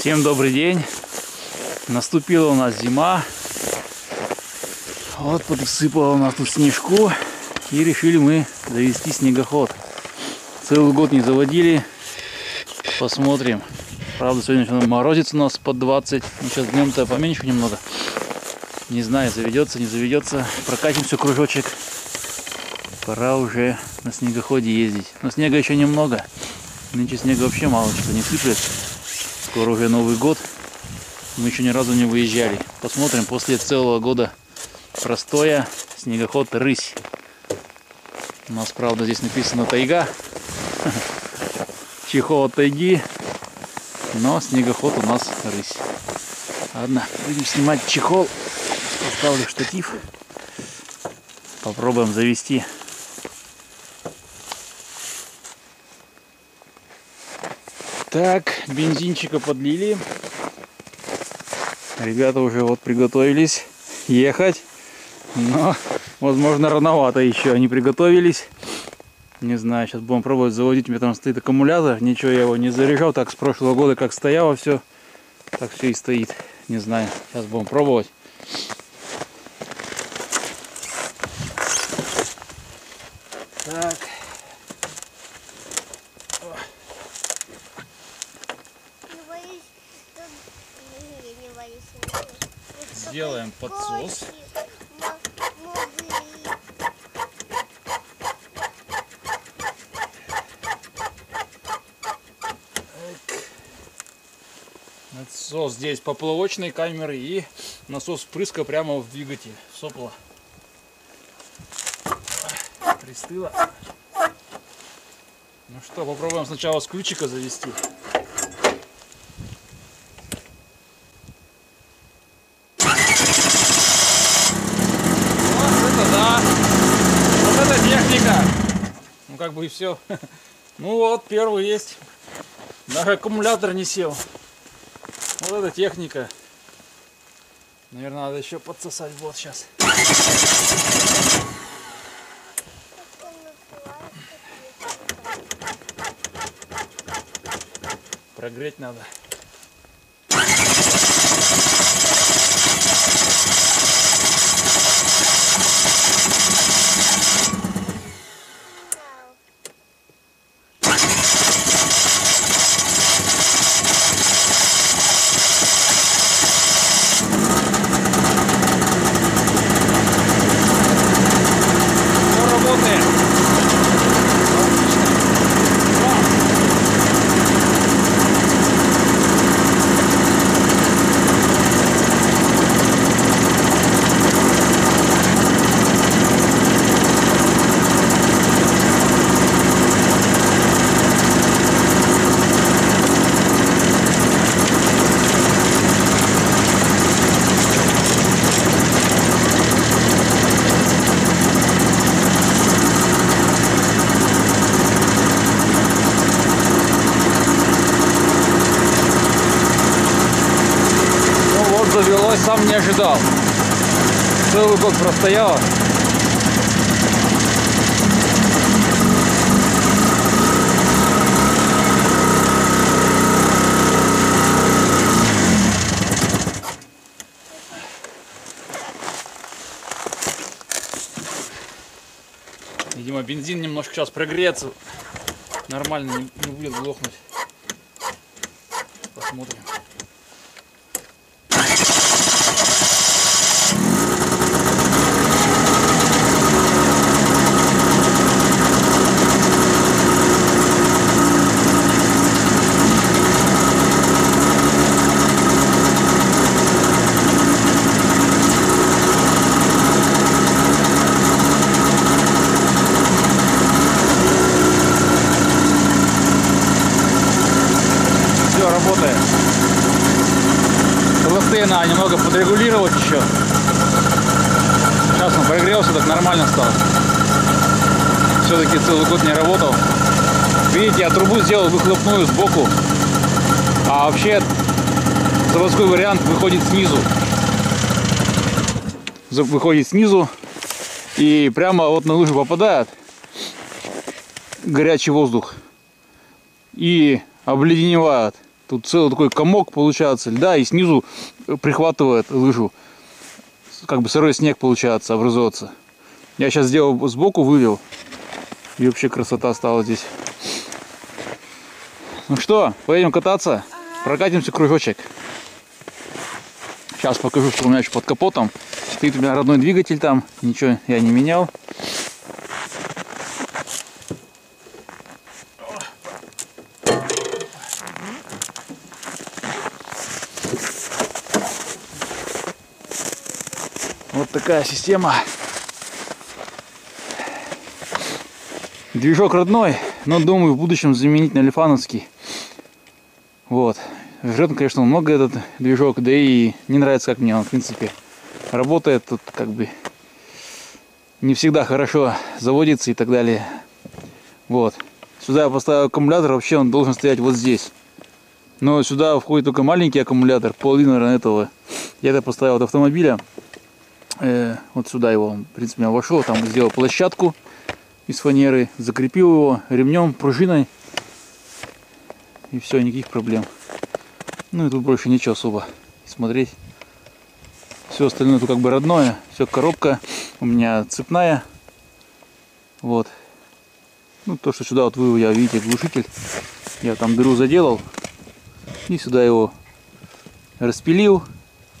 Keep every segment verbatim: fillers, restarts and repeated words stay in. Всем добрый день. Наступила у нас зима. Вот подсыпала у нас тут снежку. И решили мы завести снегоход. Целый год не заводили. Посмотрим. Правда, сегодня начинает морозиться у нас под двадцать. Ну, сейчас днем-то поменьше немного. Не знаю, заведется, не заведется. Прокатим все кружочек. Пора уже на снегоходе ездить. Но снега еще немного. Нынче снега вообще мало что не сыплет. Скоро уже Новый год. Мы еще ни разу не выезжали. Посмотрим, после целого года простоя, снегоход Рысь. У нас, правда, здесь написано Тайга. Чехол от Тайги. Но снегоход у нас Рысь. Ладно, будем снимать чехол. Поставлю штатив. Попробуем завести. Так, бензинчика подлили. Ребята уже вот приготовились ехать. Но, возможно, рановато еще они приготовились. Не знаю, сейчас будем пробовать заводить. У меня там стоит аккумулятор. Ничего, я его не заряжал. Так, с прошлого года как стояло все, так все и стоит. Не знаю, сейчас будем пробовать. Так. Сделаем подсос. Насос здесь поплавочной камеры и насос впрыска прямо в двигатель. Сопло пристыло. Ну что, попробуем сначала с ключика завести. Ну как бы и все. Ну вот, первый есть. Даже аккумулятор не сел. Вот эта техника. Наверное, надо еще подсосать. Вот сейчас. Прогреть надо. Сам не ожидал. Целый год простояло. Видимо, бензин немножко сейчас прогреется. Нормально, не будет глохнуть. Посмотрим. Работает. ЛФТ надо немного подрегулировать еще. Сейчас он прогрелся, так нормально стало. Все-таки целый год не работал. Видите, я трубу сделал выхлопную сбоку. А вообще заводской вариант выходит снизу. Выходит снизу и прямо вот на лужу попадает горячий воздух. И обледеневает. Тут целый такой комок получается льда, и снизу прихватывает лыжу. Как бы сырой снег получается, образуется. Я сейчас сделал сбоку, вывел. И вообще красота стала здесь. Ну что, поедем кататься? Прокатимся кружочек. Сейчас покажу, что у меня еще под капотом. Стоит у меня родной двигатель там. Ничего я не менял. Вот такая система. Движок родной, но думаю в будущем заменить на Лифановский. Вот. Жрет, конечно, много этот движок, да и не нравится, как мне он, в принципе. Работает тут как бы не всегда хорошо, заводится и так далее. Вот. Сюда я поставил аккумулятор, вообще он должен стоять вот здесь. Но сюда входит только маленький аккумулятор, половина, наверное, этого. Я это поставил от автомобиля. Э, вот сюда его, в принципе, я вошел, там сделал площадку из фанеры, закрепил его ремнем, пружиной. И все, никаких проблем. Ну и тут больше ничего особо смотреть. Все остальное тут как бы родное. Все, коробка у меня цепная. Вот. Ну то, что сюда вот вывел я, видите, глушитель. Я там дыру заделал. И сюда его распилил.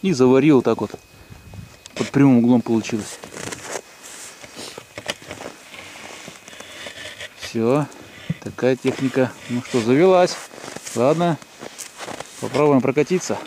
И заварил так вот. Под прямым углом получилось. Все. Такая техника. Ну что, завелась. Ладно. Попробуем прокатиться.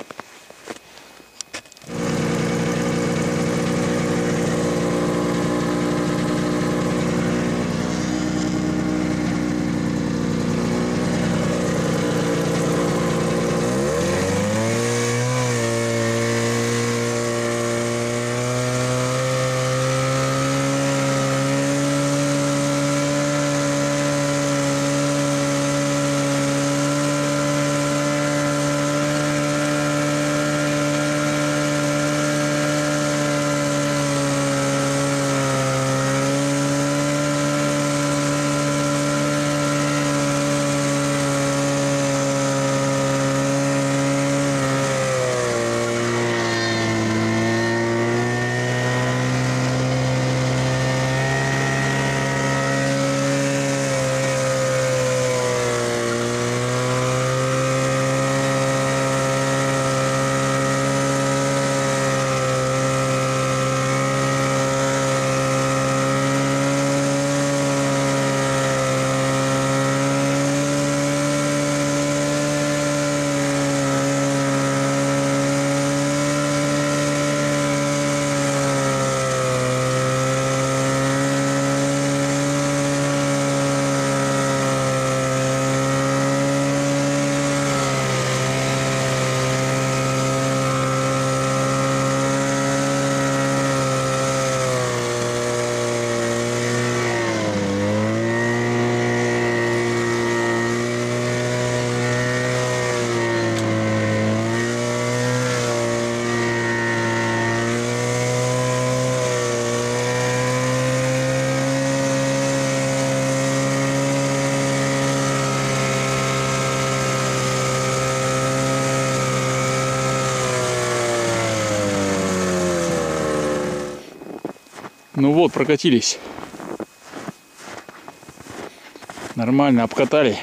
Ну вот, прокатились. Нормально, обкатали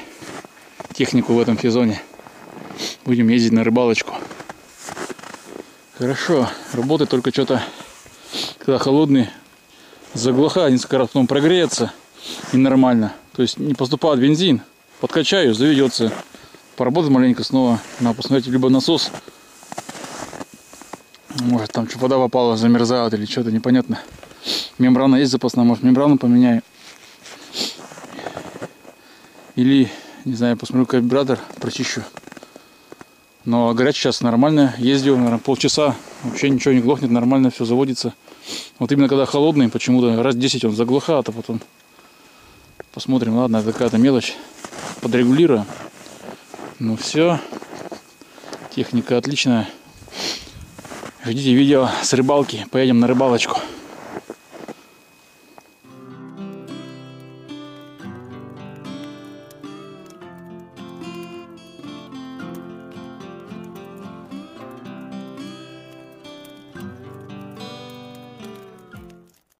технику в этом сезоне. Будем ездить на рыбалочку. Хорошо, работает только что-то, когда холодный, заглуха, несколько раз потом прогреется. И нормально. То есть не поступает бензин. Подкачаю, заведется. Поработаю маленько снова. Надо посмотреть, либо насос. Может там что вода попала, замерзает или что-то, непонятно. Мембрана есть запасная, может мембрану поменяю. Или, не знаю, посмотрю карбюратор, прочищу. Но горячий сейчас нормально. Ездил, наверное, полчаса. Вообще ничего не глохнет, нормально все заводится. Вот именно когда холодный, почему-то раз десять он заглохает, а потом посмотрим. Ладно, это какая-то мелочь. Подрегулирую. Ну все. Техника отличная. Ждите видео с рыбалки. Поедем на рыбалочку.